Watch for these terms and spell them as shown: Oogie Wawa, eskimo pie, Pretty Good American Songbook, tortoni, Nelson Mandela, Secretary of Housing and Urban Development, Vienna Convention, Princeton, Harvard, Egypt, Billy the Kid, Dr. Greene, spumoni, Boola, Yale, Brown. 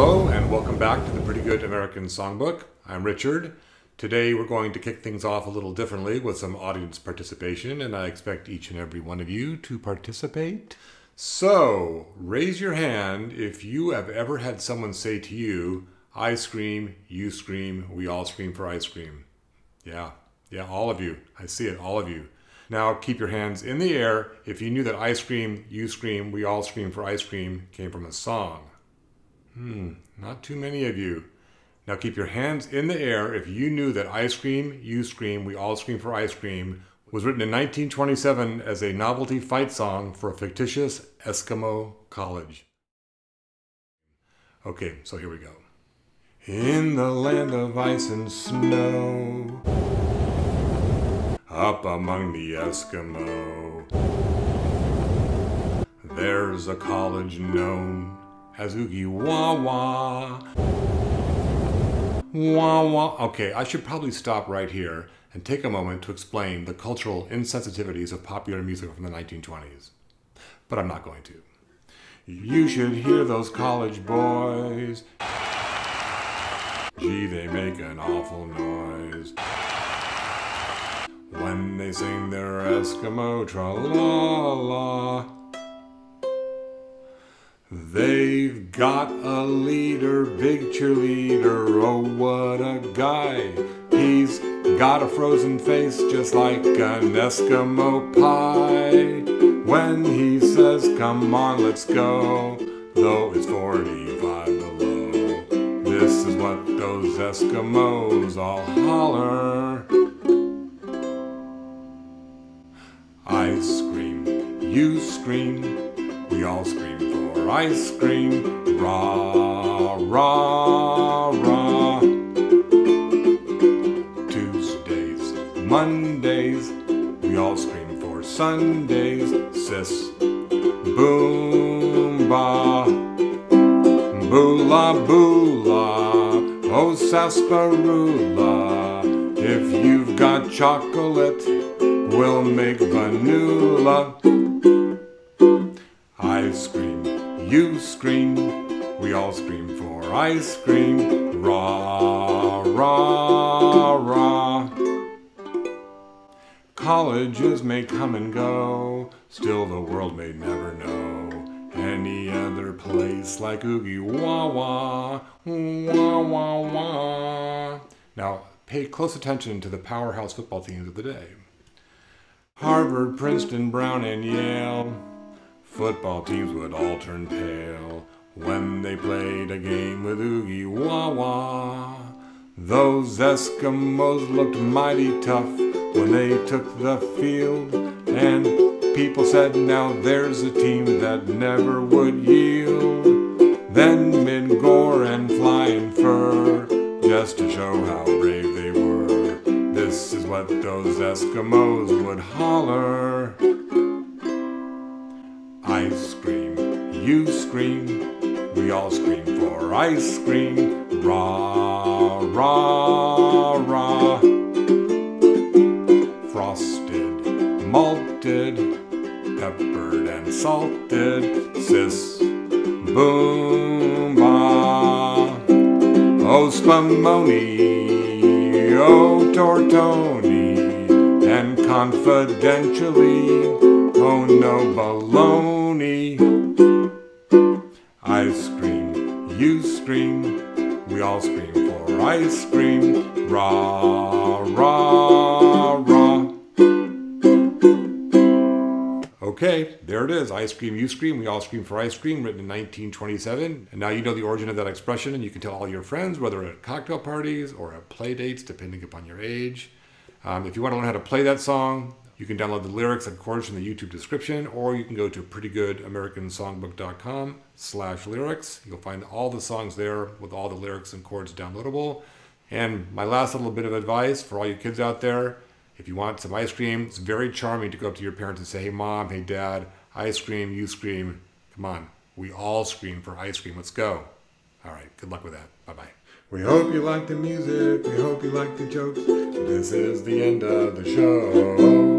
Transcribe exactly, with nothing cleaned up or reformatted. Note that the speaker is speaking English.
Hello and welcome back to the Pretty Good American Songbook. I'm Richard. Today we're going to kick things off a little differently with some audience participation, and I expect each and every one of you to participate. So raise your hand if you have ever had someone say to you, I scream, you scream, we all scream for ice cream. Yeah, yeah, all of you. I see it, all of you. Now keep your hands in the air if you knew that I scream, you scream, we all scream for ice cream came from a song. Hmm, not too many of you. Now keep your hands in the air if you knew that I Scream, You Scream, We All Scream for Ice Cream was written in nineteen twenty-seven as a novelty fight song for a fictitious Eskimo college. Okay, so here we go. In the land of ice and snow, up among the Eskimo, there's a college known as Oogie Wawa. Wawa. Okay, I should probably stop right here and take a moment to explain the cultural insensitivities of popular music from the nineteen twenties. But I'm not going to. You should hear those college boys. Gee, they make an awful noise when they sing their Eskimo tra-la-la. They've got a leader, big cheerleader, oh what a guy. He's got a frozen face just like an Eskimo pie. When he says, come on, let's go, though it's forty-five below. This is what those Eskimos all holler. I scream, you scream, we all scream. Ice cream, rah, rah, rah. Tuesdays, Mondays, we all scream for Sundays. Sis, boom, bah, boola, boola, oh sarsaparilla. If you've got chocolate, we'll make vanilla. Ice cream. You scream, we all scream for ice cream, rah, rah, rah. Colleges may come and go, still the world may never know any other place like Oogie Wawa, wah, wah, wah. Now, pay close attention to the powerhouse football teams of the day. Harvard, Princeton, Brown, and Yale. Football teams would all turn pale when they played a game with Oogie Wawa. Those Eskimos looked mighty tough when they took the field, and people said now there's a team that never would yield. Then mid gore and flying fur, just to show how brave they were, this is what those Eskimos would holler. I scream, you scream, we all scream for ice cream, rah, rah, rah. Frosted, malted, peppered and salted, sis, boom, bah. Oh spumoni, oh tortoni, and confidentially, oh no baloney. I scream, you scream, we all scream for ice cream, rah, rah, rah. Okay, there it is. I scream, you scream, we all scream for ice cream, written in nineteen twenty-seven. And now you know the origin of that expression, and you can tell all your friends, whether at cocktail parties or at play dates, depending upon your age. Um, if you want to learn how to play that song, you can download the lyrics and chords from the YouTube description, or you can go to pretty good american songbook dot com slash lyrics. You'll find all the songs there with all the lyrics and chords downloadable. And my last little bit of advice for all you kids out there, if you want some ice cream, it's very charming to go up to your parents and say, hey mom, hey dad, I scream, you scream. Come on, we all scream for ice cream, let's go. All right, good luck with that, bye-bye. We hope you like the music, we hope you like the jokes. This is the end of the show.